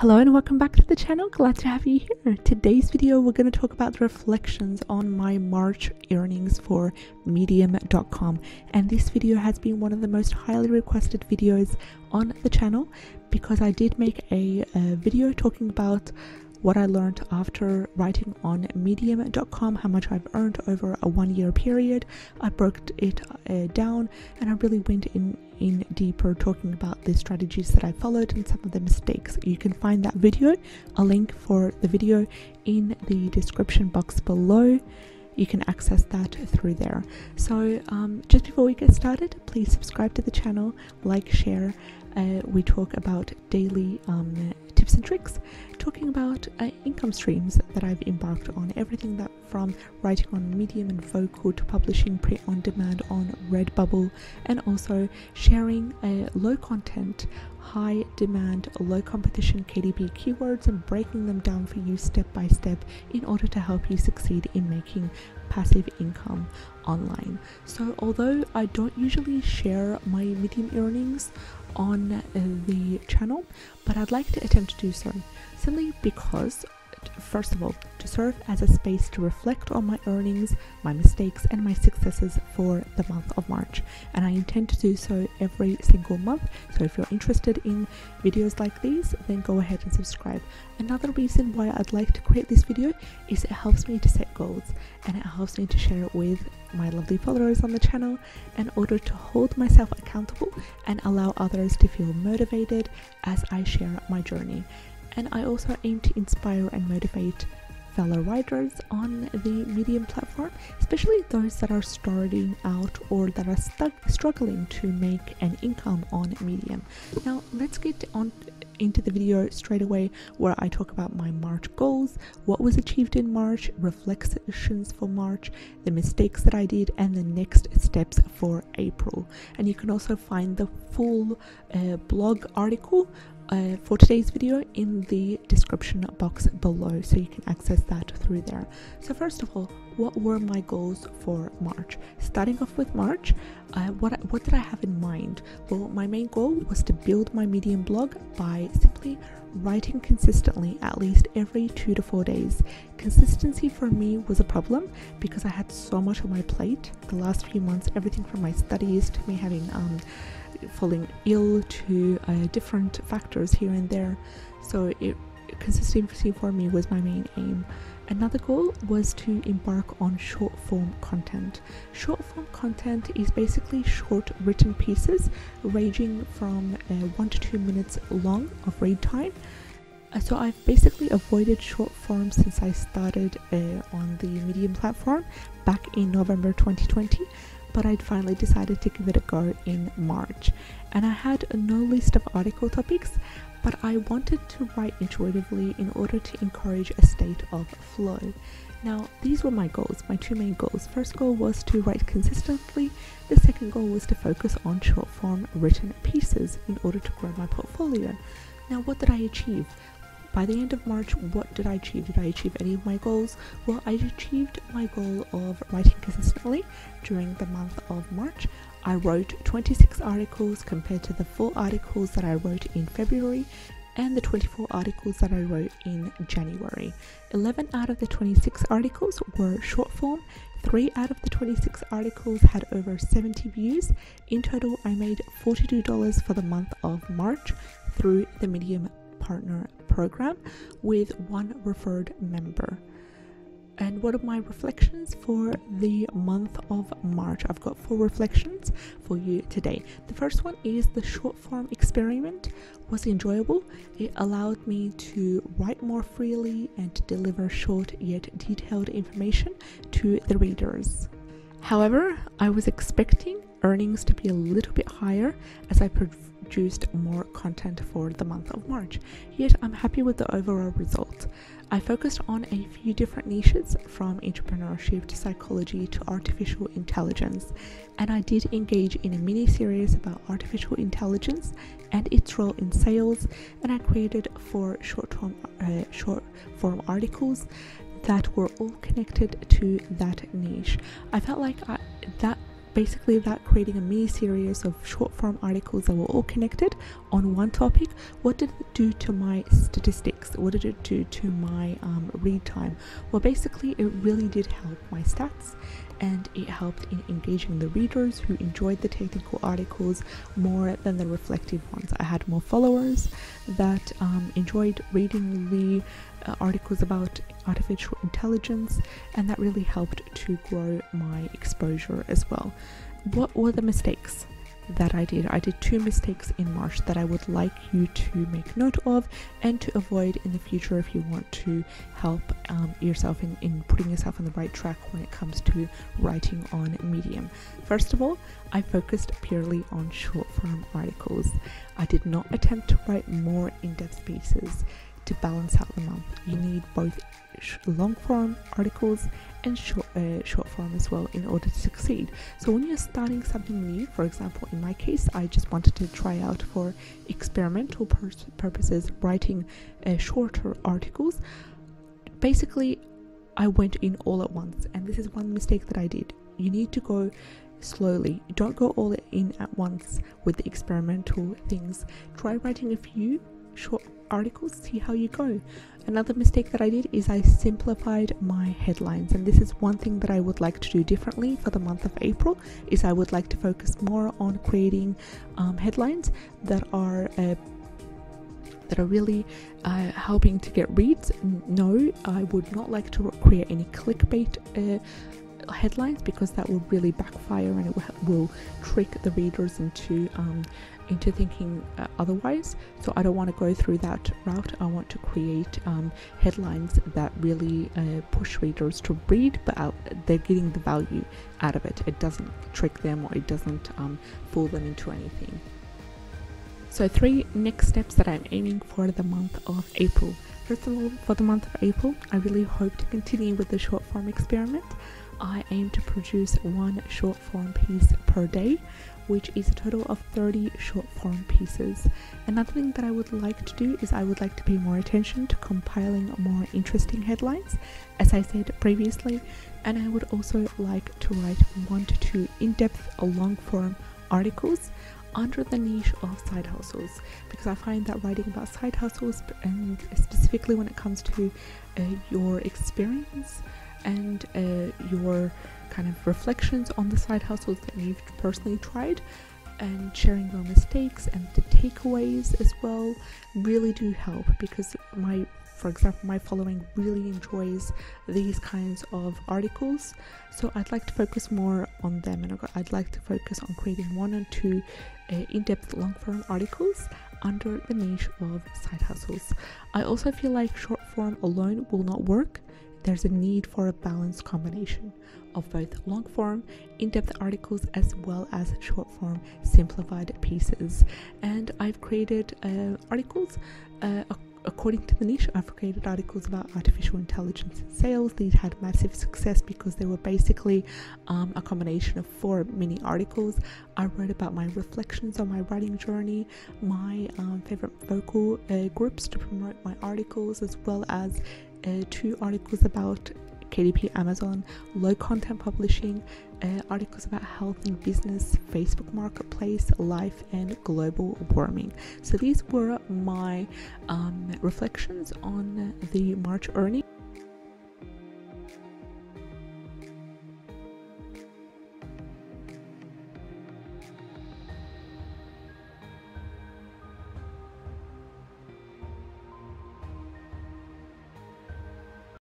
Hello and welcome back to the channel, glad to have you here. Today's video we're going to talk about the reflections on my March earnings for medium.com, and this video has been one of the most highly requested videos on the channel because I did make a video talking about what I learned after writing on medium.com, how much I've earned over a 1 year period. I broke it down and I really went in deeper talking about the strategies that I followed and some of the mistakes. You can find that video, a link for the video in the description box below. You can access that through there. So just before we get started, please subscribe to the channel, like, share. We talk about daily tips and tricks, talking about income streams that I've embarked on, everything that from writing on Medium and Vocal to publishing print-on-demand on Redbubble, and also sharing low content, high demand, low competition KDP keywords and breaking them down for you step by step in order to help you succeed in making passive income online. So although I don't usually share my Medium earnings on the channel, but I'd like to attempt to do so simply because, first of all, to serve as a space to reflect on my earnings, my mistakes and my successes for the month of March, and I intend to do so every single month. So if you're interested in videos like these, then go ahead and subscribe. Another reason why I'd like to create this video is it helps me to set goals and it helps me to share it with my lovely followers on the channel in order to hold myself accountable and allow others to feel motivated as I share my journey. And I also aim to inspire and motivate fellow writers on the Medium platform, especially those that are starting out or that are struggling to make an income on Medium. Now let's get on into the video straight away, where I talk about my March goals, what was achieved in March, reflections for March, the mistakes that I did and the next steps for April. And you can also find the full blog article for today's video in the description box below, so you can access that through there. So first of all, what were my goals for March? Starting off with March, what did I have in mind? Well, my main goal was to build my Medium blog by simply writing consistently at least every 2 to 4 days. Consistency for me was a problem because I had so much on my plate the last few months, everything from my studies to me having falling ill to different factors here and there. So consistency for me was my main aim. Another goal was to embark on short form content. Short form content is basically short written pieses ranging from 1 to 2 minutes long of read time. So I've basically avoided short form since I started on the Medium platform back in November 2020. But I'd finally decided to give it a go in March, and I had no list of article topics, but I wanted to write intuitively in order to encourage a state of flow. Now these were my goals, my two main goals. First goal was to write consistently, the second goal was to focus on short form written pieces in order to grow my portfolio. Now what did I achieve? By the end of March, what did I achieve? Did I achieve any of my goals? Well, I achieved my goal of writing consistently during the month of March. I wrote 26 articles compared to the 4 articles that I wrote in February and the 24 articles that I wrote in January. 11 out of the 26 articles were short form. 3 out of the 26 articles had over 70 views. In total, I made $42 for the month of March through the Medium Partner Program with 1 referred member. And what are my reflections for the month of March? I've got 4 reflections for you today. The first one is the short form experiment was enjoyable. It allowed me to write more freely and to deliver short yet detailed information to the readers. However, I was expecting earnings to be a little bit higher as I produced more content for the month of March, yet I'm happy with the overall result. I focused on a few different niches, from entrepreneurship to psychology to artificial intelligence, and I did engage in a mini series about artificial intelligence and its role in sales, and I created 4 short form articles that were all connected to that niche. I felt like that basically that creating a mini series of short form articles that were all connected on one topic. What did it do to my statistics? What did it do to my read time? Well, basically it really did help my stats, and it helped in engaging the readers who enjoyed the technical articles more than the reflective ones. I had more followers that enjoyed reading the articles about artificial intelligence, and that really helped to grow my exposure as well. What were the mistakes that I did? I did two mistakes in March that I would like you to make note of and to avoid in the future if you want to help yourself in putting yourself on the right track when it comes to writing on Medium. First of all, I focused purely on short form articles. I did not attempt to write more in-depth pieces to balance out the month. You need both long form articles and short form as well in order to succeed. So when you're starting something new, for example, in my case, I just wanted to try out for experimental purposes writing shorter articles. Basically, I went in all at once, and this is one mistake that I did. You need to go slowly. Don't go all in at once with the experimental things. Try writing a few short articles, see how you go. Another mistake that I did is I simplified my headlines, and this is one thing that I would like to do differently for the month of April. Is I would like to focus more on creating headlines that are really helping to get reads. No, I would not like to create any clickbait headlines, because that will really backfire, and it will trick the readers into thinking otherwise. So I don't want to go through that route. I want to create headlines that really push readers to read, but they're getting the value out of it. It doesn't trick them, or it doesn't fool them into anything. So three next steps that I'm aiming for the month of April. First of all, for the month of April, I really hope to continue with the short form experiment. I aim to produce one short form piece per day, which is a total of 30 short form pieces. Another thing that I would like to do is I would like to pay more attention to compiling more interesting headlines, as I said previously, and I would also like to write 1 to 2 in-depth long form articles under the niche of side hustles, because I find that writing about side hustles, and specifically when it comes to your experience and your kind of reflections on the side hustles that you've personally tried, and sharing your mistakes and the takeaways as well, really do help, because for example, my following really enjoys these kinds of articles. So I'd like to focus more on them, and I'd like to focus on creating 1 or 2 in-depth long-form articles under the niche of side hustles. I also feel like short form alone will not work. There's a need for a balanced combination of both long form, in-depth articles, as well as short form, simplified pieces. And I've created articles according to the niche. I've created articles about artificial intelligence and sales. These had massive success because they were basically a combination of 4 mini articles. I wrote about my reflections on my writing journey, my favorite vocal groups to promote my articles, as well as 2 articles about KDP, Amazon, low content publishing, articles about health and business, Facebook Marketplace, life, and global warming. So these were my reflections on the March earnings.